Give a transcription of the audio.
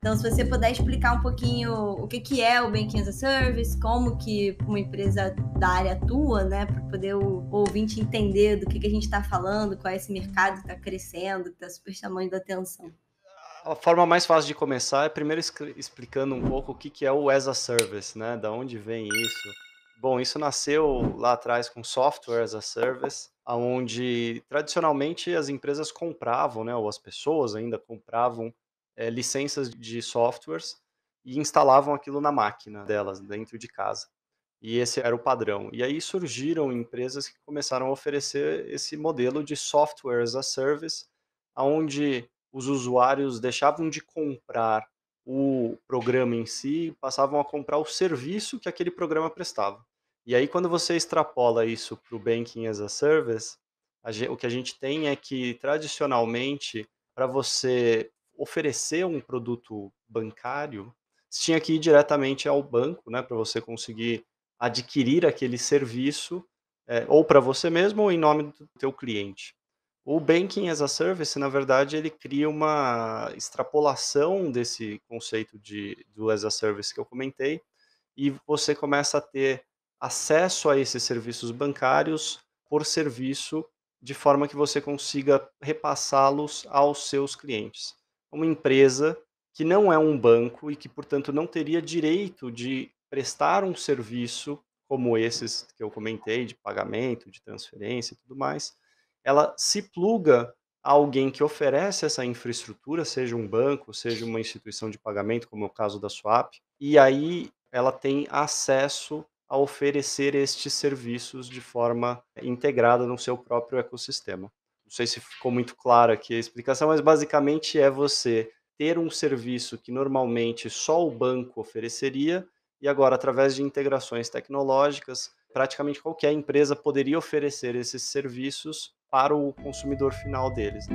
Então, se você puder explicar um pouquinho o que é o Banking as a Service, como que uma empresa da área atua, né, para poder o ouvinte entender do que a gente está falando, qual é esse mercado que está crescendo, que está super chamando a atenção. A forma mais fácil de começar é primeiro explicando um pouco o que é o as a Service, né, da onde vem isso. Bom, isso nasceu lá atrás com software as a service, onde tradicionalmente as empresas compravam, né, ou as pessoas ainda compravam licenças de softwares e instalavam aquilo na máquina delas, dentro de casa. E esse era o padrão. E aí surgiram empresas que começaram a oferecer esse modelo de software as a service, onde os usuários deixavam de comprar o programa em si, passavam a comprar o serviço que aquele programa prestava. E aí, quando você extrapola isso para o Banking as a Service, o que a gente tem é que, tradicionalmente, para você oferecer um produto bancário, você tinha que ir diretamente ao banco, né, para você conseguir adquirir aquele serviço, ou para você mesmo, ou em nome do teu cliente. O Banking as a Service, na verdade, ele cria uma extrapolação desse conceito do as a Service que eu comentei, e você começa a ter acesso a esses serviços bancários por serviço, de forma que você consiga repassá-los aos seus clientes. Uma empresa que não é um banco e que, portanto, não teria direito de prestar um serviço como esses que eu comentei, de pagamento, de transferência e tudo mais, ela se pluga a alguém que oferece essa infraestrutura, seja um banco, seja uma instituição de pagamento, como é o caso da SWAP, e aí ela tem acesso a oferecer estes serviços de forma integrada no seu próprio ecossistema. Não sei se ficou muito clara aqui a explicação, mas basicamente é você ter um serviço que normalmente só o banco ofereceria e agora, através de integrações tecnológicas, praticamente qualquer empresa poderia oferecer esses serviços para o consumidor final deles.